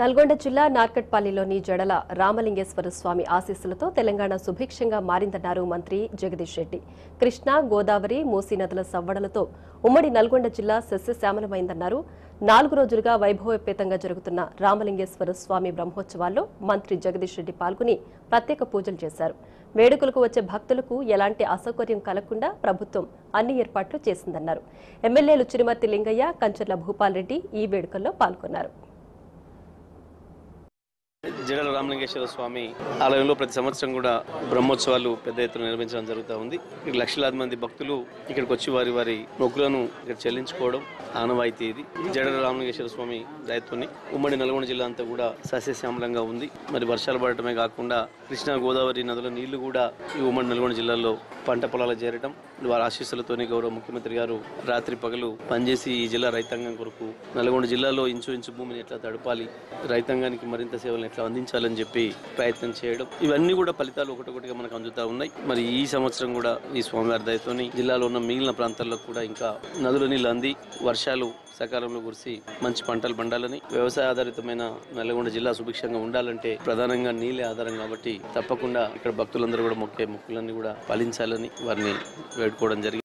నల్గొండ జిల్లా నార్కట్పల్లిలోని జడల రామలింగేశ్వర స్వామి ఆశీస్సులతో తెలంగాణ సుభిక్షంగా మారిందన్నారు మంత్రి జగదీష్ రెడ్డి. కృష్ణా, గోదావరి, మూసీ నదుల సవ్వడలతో ఉమ్మడి నల్గొండ జిల్లా సస్యశ్యామలమైందన్నారు. 4 రోజులుగా వైభవోపేతంగా జరుగుతున్న రామలింగేశ్వర స్వామి బ్రహ్మోత్సవాల్లో మంత్రి జగదీష్ రెడ్డి పాల్గొని ప్రత్యేక పూజలు చేశారు. వేడుకలకు వచ్చే భక్తులకు ఎలాంటి అసౌకర్యం కలగకుండా ప్రభుత్వం అన్ని ఏర్పాట్లు చేసిందన్నారు. ఎమ్మెల్యేలు చిరుమర్తి లింగయ్య, కంచర్ల భూపాల్ రెడ్డి ఈ వేడుకల్లో పాల్గొన్నారు. జడల రామలింగేశ్వర స్వామి ఆలయంలో ప్రతి సంవత్సరం కూడా బ్రహ్మోత్సవాలు పెద్ద ఎత్తున నిర్వహించడం జరుగుతూ ఉంది. ఇక్కడ లక్షలాది మంది భక్తులు ఇక్కడికి వచ్చి వారి మొక్కులను ఇక్కడ చెల్లించుకోవడం ఆనవాయితీ. ఇది జడల రామలింగేశ్వర స్వామి దయతోని ఉమ్మడి నల్గొండ జిల్లా అంతా కూడా సస్యశ్యామలంగా ఉంది. మరి వర్షాలు పడటమే కాకుండా కృష్ణా, గోదావరి నదుల నీళ్లు కూడా ఈ ఉమ్మడి నల్గొండ జిల్లాలో పంట పొలాలు చేరడం వారి ఆశీస్సులతోనే గౌరవ ముఖ్యమంత్రి గారు రాత్రి పగలు పనిచేసి ఈ జిల్లా రైతాంగం కొరకు నల్గొండ జిల్లాలో ఇంచు భూమిని ఎట్లా తడపాలి, రైతాంగానికి మరింత సేవలను ఎట్లా అందించాలని చెప్పి ప్రయత్నం చేయడం, ఇవన్నీ కూడా ఫలితాలు ఒకటొకటిగా మనకు అందుతూ ఉన్నాయి. మరి ఈ సంవత్సరం కూడా ఈ స్వామివారి దయతోని జిల్లాలో ఉన్న మిగిలిన ప్రాంతాల్లో కూడా ఇంకా నదుల నీళ్ళు అంది వర్షాలు సకాలంలో కురిసి మంచి పంటలు పండాలని, వ్యవసాయ ఆధారితమైన నల్గొండ జిల్లా సుభిక్షంగా ఉండాలంటే ప్రధానంగా నీళ్ళే ఆధారం కాబట్టి తప్పకుండా ఇక్కడ భక్తులందరూ కూడా మొక్కే మొక్కులన్నీ కూడా ఫలించాలని వారిని వేడుకోవడం జరిగింది.